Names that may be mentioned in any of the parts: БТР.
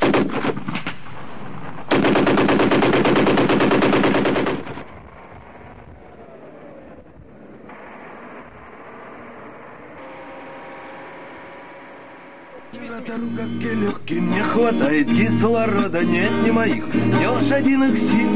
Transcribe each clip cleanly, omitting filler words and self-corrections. Рука легким не хватает кислорода, нет ни моих, ни лошадиных сил.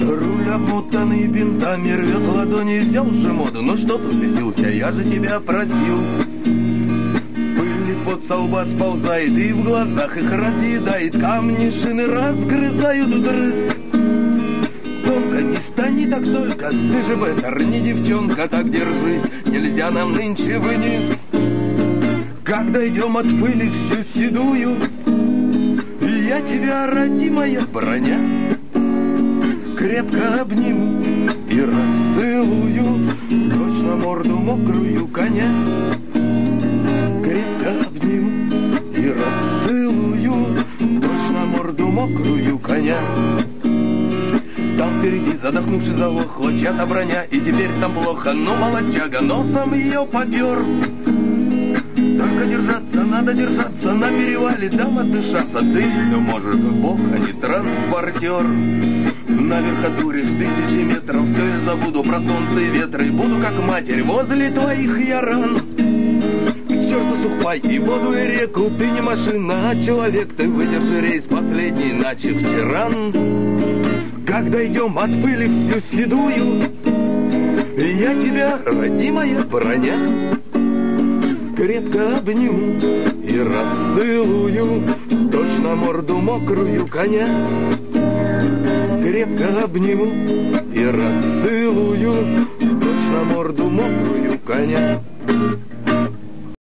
Руль, опутанный бинтами, рвет ладони, взял же моду, ну что тут бесился, я же тебя просил. Пыль под солба сползает и в глазах их разъедает, камни шины разгрызают вдрызг. Тонко не стани так только, ты же БТР, не девчонка, так держись, нельзя нам нынче вниз. Когда идем от пыли всю седую, я тебя, родимая броня, крепко обниму и расцелую, дочь на морду мокрую коня. Крепко обниму и расцелую, дочь на морду мокрую коня. Там впереди, задохнувший залог, хлопчата броня, и теперь там плохо, но молодчага носом ее попер. Только держаться, надо держаться, на перевале дам отдышаться. Ты все можешь, Бог, а не транспортер. Наверх одуришь тысячи метров, все я забуду про солнце и ветры. Буду как матерь возле твоих яран. К черту сухпай и воду и реку, ты не машина, а человек. Ты выдержи рейс последний, иначе вчеран. Когда идем от пыли всю седую, я тебя, родимая броня, крепко обниму и расцелую, дочь на морду мокрую коня. Крепко обниму и расцелую, дочь на морду мокрую коня.